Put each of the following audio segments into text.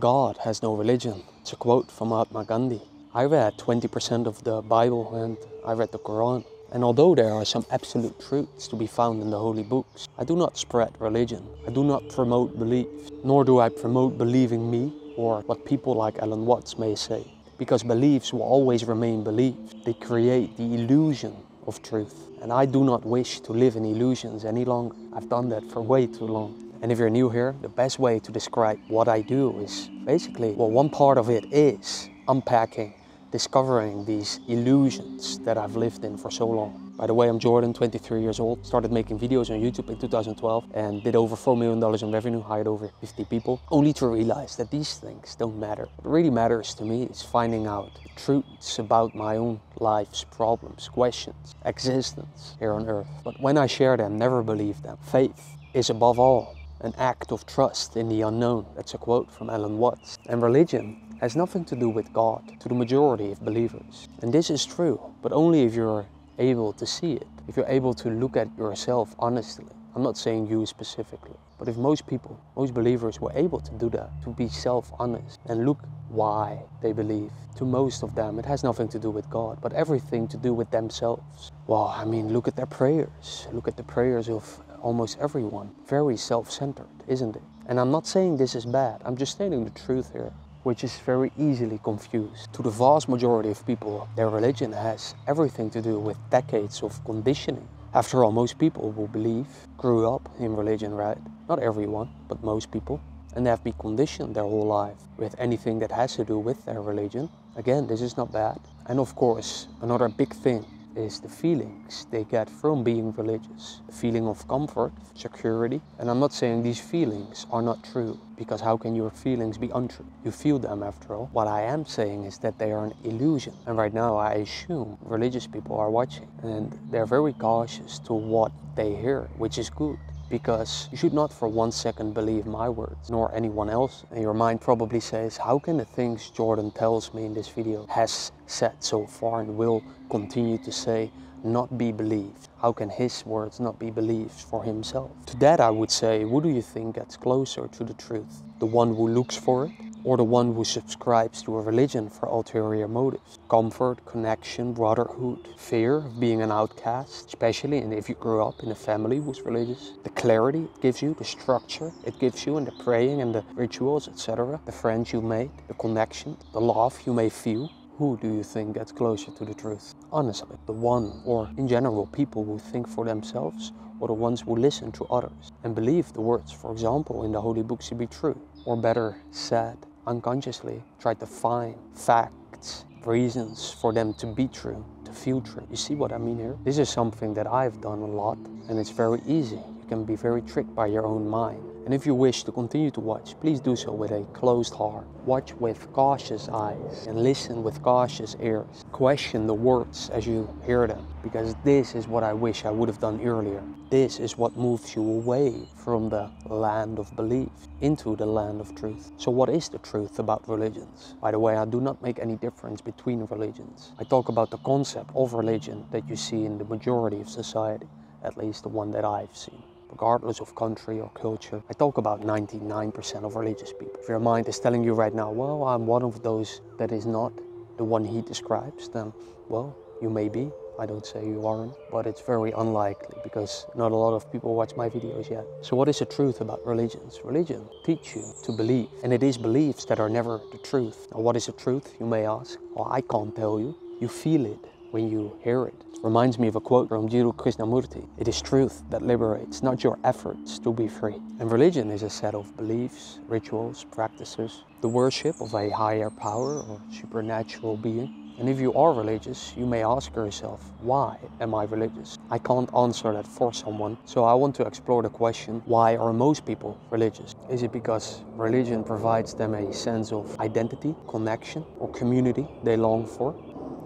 God has no religion. It's a quote from Mahatma Gandhi. I read 20% of the Bible and I read the Qur'an. And although there are some absolute truths to be found in the holy books, I do not spread religion. I do not promote belief, nor do I promote believing me, or what people like Alan Watts may say. Because beliefs will always remain beliefs. They create the illusion of truth. And I do not wish to live in illusions any longer. I've done that for way too long. And if you're new here, the best way to describe what I do is basically, well, one part of it is unpacking, discovering these illusions that I've lived in for so long. By the way, I'm Jordan, 23 years old, started making videos on YouTube in 2012 and did over $4 million in revenue, hired over 50 people, only to realize that these things don't matter. What really matters to me is finding out the truths about my own life's problems, questions, existence here on earth. But when I share them, never believe them. Faith is above all an act of trust in the unknown. That's a quote from Alan Watts. And religion has nothing to do with God, to the majority of believers. And this is true, but only if you're able to see it, if you're able to look at yourself honestly. I'm not saying you specifically, but if most people, most believers were able to do that, to be self-honest and look why they believe. To most of them, it has nothing to do with God, but everything to do with themselves. Well, I mean, look at their prayers. Look at the prayers of almost everyone. Very self-centered, isn't it? And I'm not saying this is bad. I'm just stating the truth here, which is very easily confused. To the vast majority of people, their religion has everything to do with decades of conditioning. After all, most people who believe grew up in religion, right? Not everyone, but most people. And they have been conditioned their whole life with anything that has to do with their religion. Again, this is not bad. And of course, another big thing is the feelings they get from being religious. The feeling of comfort, security. And I'm not saying these feelings are not true, because how can your feelings be untrue? You feel them after all. What I am saying is that they are an illusion. And right now I assume religious people are watching and they're very cautious to what they hear, which is good. Because you should not for 1 second believe my words, nor anyone else. And your mind probably says, how can the things Jordan tells me in this video, has said so far and will continue to say, not be believed? How can his words not be believed for himself? To that I would say, who do you think gets closer to the truth? The one who looks for it, or the one who subscribes to a religion for ulterior motives? Comfort, connection, brotherhood, fear of being an outcast, especially and if you grew up in a family who's religious. The clarity it gives you, the structure it gives you, and the praying and the rituals, etc. The friends you made, the connection, the love you may feel. Who do you think gets closer to the truth? Honestly, the one, or in general, people who think for themselves, or the ones who listen to others and believe the words, for example, in the holy books to be true, or better said, unconsciously try to find facts, reasons for them to be true, to feel true. You see what I mean here? This is something that I've done a lot, and it's very easy. You can be very tricked by your own mind. And if you wish to continue to watch, please do so with a closed heart. Watch with cautious eyes and listen with cautious ears. Question the words as you hear them, because this is what I wish I would have done earlier. This is what moves you away from the land of belief into the land of truth. So what is the truth about religions? By the way, I do not make any difference between religions. I talk about the concept of religion that you see in the majority of society, at least the one that I've seen. Regardless of country or culture, I talk about 99% of religious people. If your mind is telling you right now, well, I'm one of those that is not the one he describes, then, well, you may be. I don't say you aren't, but it's very unlikely because not a lot of people watch my videos yet. So what is the truth about religions? Religion teach you to believe, and it is beliefs that are never the truth. Now, what is the truth, you may ask? Well, I can't tell you. You feel it when you hear it. Reminds me of a quote from Jiddu Krishnamurti. It is truth that liberates, not your efforts to be free. And religion is a set of beliefs, rituals, practices, the worship of a higher power or supernatural being. And if you are religious, you may ask yourself, why am I religious? I can't answer that for someone, so I want to explore the question, why are most people religious? Is it because religion provides them a sense of identity, connection, or community they long for?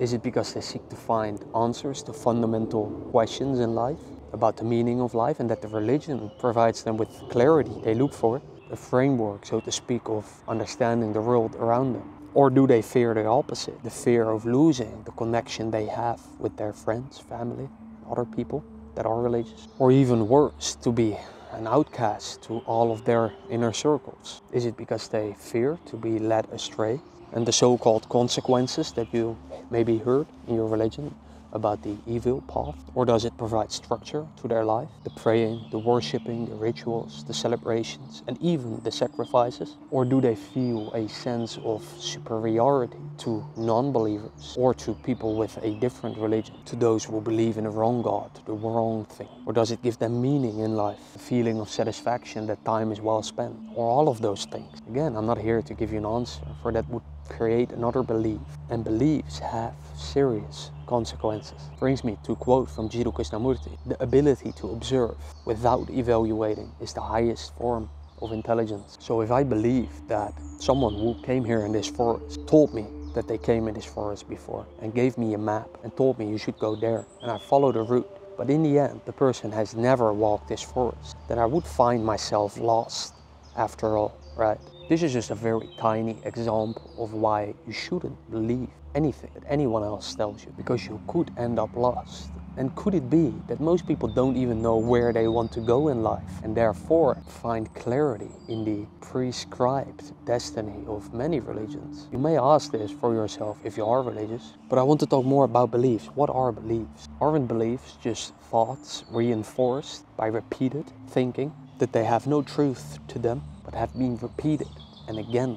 Is it because they seek to find answers to fundamental questions in life about the meaning of life, and that the religion provides them with clarity they look for, a framework, so to speak, of understanding the world around them? Or do they fear the opposite, the fear of losing the connection they have with their friends, family, other people that are religious? Or even worse, to be an outcast to all of their inner circles? Is it because they fear to be led astray? And the so-called consequences that you maybe heard in your religion about the evil path? Or does it provide structure to their life? The praying, the worshipping, the rituals, the celebrations, and even the sacrifices? Or do they feel a sense of superiority to non-believers or to people with a different religion, to those who believe in the wrong God, the wrong thing? Or does it give them meaning in life, a feeling of satisfaction that time is well spent, or all of those things? Again, I'm not here to give you an answer, for that would create another belief, and beliefs have serious consequences. Brings me to a quote from Jiddu Krishnamurti: "The ability to observe without evaluating is the highest form of intelligence." So if I believe that someone who came here in this forest told me that they came in this forest before and gave me a map and told me you should go there, and I follow the route, but in the end the person has never walked this forest, then I would find myself lost after all, right? This is just a very tiny example of why you shouldn't believe anything that anyone else tells you, because you could end up lost. And could it be that most people don't even know where they want to go in life, and therefore find clarity in the prescribed destiny of many religions? You may ask this for yourself if you are religious, but I want to talk more about beliefs. What are beliefs? Aren't beliefs just thoughts reinforced by repeated thinking that they have no truth to them, but have been repeated and again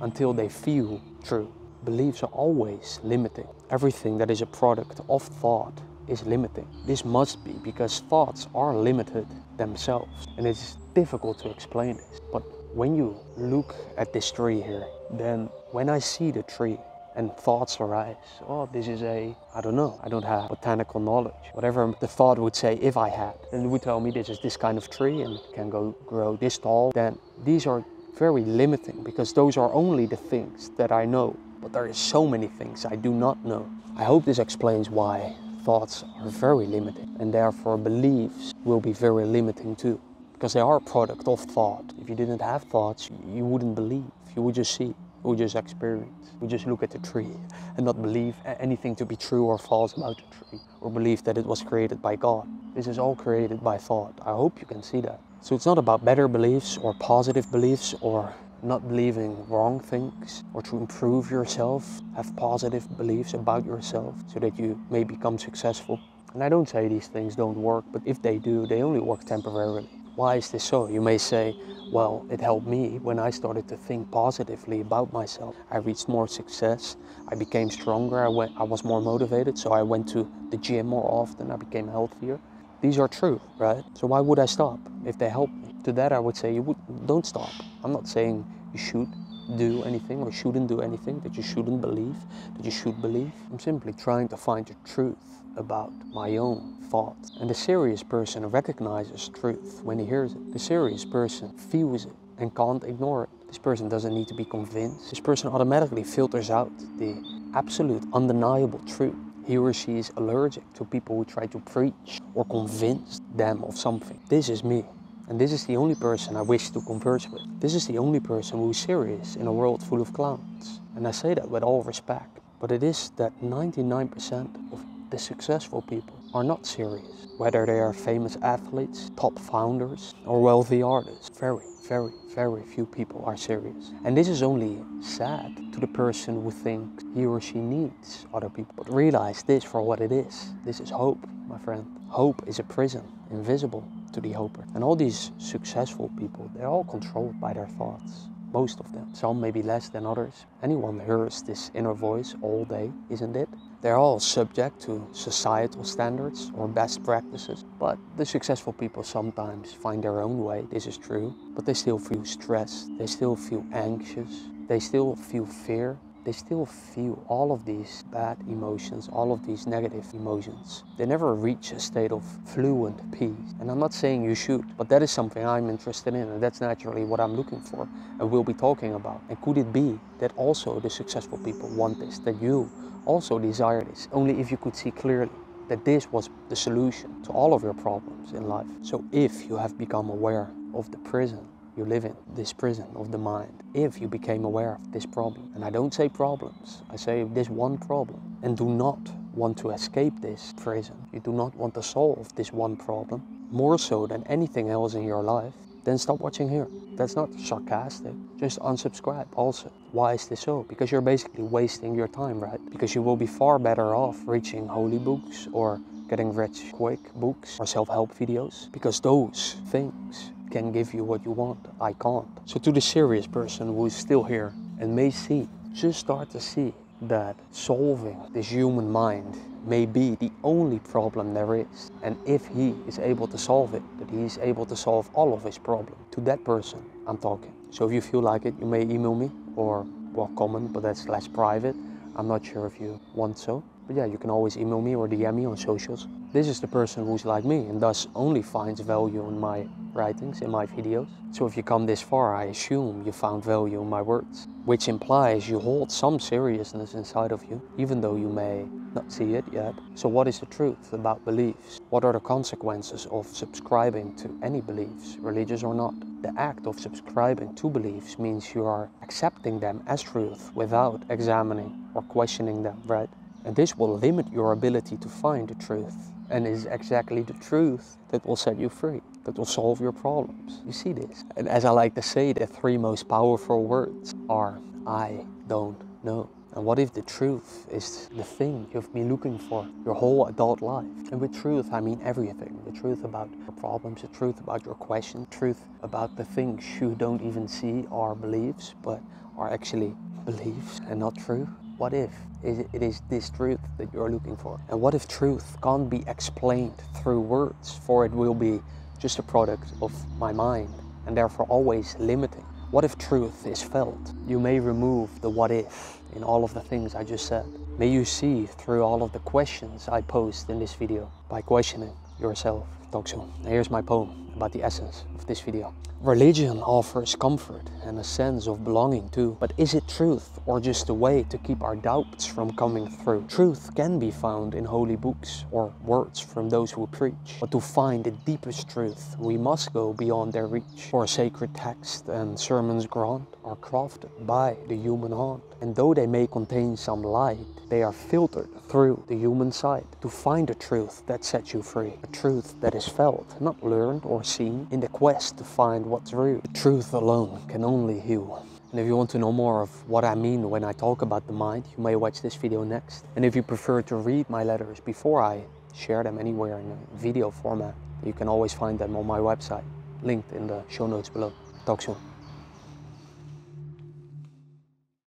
until they feel true? Beliefs are always limiting. Everything that is a product of thought is limiting. This must be because thoughts are limited themselves, and it's difficult to explain this. But when you look at this tree here, then when I see the tree and thoughts arise, oh, this is a, I don't know, I don't have botanical knowledge. Whatever the thought would say if I had, and it would tell me this is this kind of tree and it can go grow this tall, then these are very limiting, because those are only the things that I know. But there is so many things I do not know. I hope this explains why thoughts are very limiting, and therefore beliefs will be very limiting too, because they are a product of thought. If you didn't have thoughts, you wouldn't believe. You would just see, you would just experience. You would just look at the tree and not believe anything to be true or false about the tree, or believe that it was created by God. This is all created by thought. I hope you can see that. So it's not about better beliefs or positive beliefs or not believing wrong things, or to improve yourself, have positive beliefs about yourself so that you may become successful. And I don't say these things don't work, but if they do, they only work temporarily. Why is this so? You may say, well, it helped me when I started to think positively about myself. I reached more success, I became stronger, I was more motivated, so I went to the gym more often, I became healthier. These are true, right? So why would I stop if they help me? To that I would say, don't stop. I'm not saying you should do anything or shouldn't do anything, that you shouldn't believe, that you should believe. I'm simply trying to find the truth about my own thoughts. And the serious person recognizes truth when he hears it. The serious person feels it and can't ignore it. This person doesn't need to be convinced. This person automatically filters out the absolute, undeniable truth. He or she is allergic to people who try to preach or convince them of something. This is me. And this is the only person I wish to converse with. This is the only person who is serious in a world full of clowns. And I say that with all respect. But it is that 99% of the successful people are not serious. Whether they are famous athletes, top founders, or wealthy artists. Very, very, very few people are serious. And this is only sad to the person who thinks he or she needs other people. But realize this for what it is. This is hope, my friend. Hope is a prison, invisible to the hoper. And all these successful people, they're all controlled by their thoughts, most of them. Some maybe less than others. Anyone hears this inner voice all day, isn't it? They're all subject to societal standards or best practices, but the successful people sometimes find their own way, this is true, but they still feel stressed, they still feel anxious, they still feel fear. They still feel all of these bad emotions, all of these negative emotions. They never reach a state of fluent peace. And I'm not saying you should, but that is something I'm interested in, and that's naturally what I'm looking for and will be talking about. And could it be that also the successful people want this, that you also desire this, only if you could see clearly that this was the solution to all of your problems in life? So if you have become aware of the prison you live in, this prison of the mind, if you became aware of this problem, and I don't say problems, I say this one problem, and do not want to escape this prison, you do not want to solve this one problem, more so than anything else in your life, then stop watching here. That's not sarcastic. Just unsubscribe also. Why is this so? Because you're basically wasting your time, right? Because you will be far better off reaching holy books or getting rich quick books or self-help videos, because those things can give you what you want. I can't. So to the serious person who is still here and may see, just start to see that solving this human mind may be the only problem there is, and if he is able to solve it, that he is able to solve all of his problems. To that person I'm talking. So if you feel like it, you may email me or, well, comment, but that's less private. I'm not sure if you want so, but yeah, you can always email me or DM me on socials. This is the person who's like me and thus only finds value in my writings, in my videos. So if you come this far, I assume you found value in my words, which implies you hold some seriousness inside of you, even though you may not see it yet. So what is the truth about beliefs? What are the consequences of subscribing to any beliefs, religious or not? The act of subscribing to beliefs means you are accepting them as truth without examining or questioning them, right? And this will limit your ability to find the truth. And it is exactly the truth that will set you free, that will solve your problems. You see this? And as I like to say, the three most powerful words are, I don't know. And what if the truth is the thing you've been looking for your whole adult life? And with truth, I mean everything. The truth about your problems, the truth about your questions, truth about the things you don't even see are beliefs, but are actually beliefs and not true. What if it is this truth that you're looking for? And what if truth can't be explained through words, for it will be just a product of my mind and therefore always limiting? What if truth is felt? You may remove the what if in all of the things I just said. May you see through all of the questions I posed in this video by questioning yourself. Talk soon. Now here's my poem about the essence of this video. Religion offers comfort and a sense of belonging too, but is it truth or just a way to keep our doubts from coming through? Truth can be found in holy books or words from those who preach, but to find the deepest truth, we must go beyond their reach. For sacred texts and sermons grand are crafted by the human hand, and though they may contain some light, they are filtered through the human sight. To find a truth that sets you free, a truth that is felt, not learned or seen, in the quest to find what's real. The truth alone can only heal. And if you want to know more of what I mean when I talk about the mind, you may watch this video next. And if you prefer to read my letters before I share them anywhere in a video format, you can always find them on my website, linked in the show notes below. Talk soon.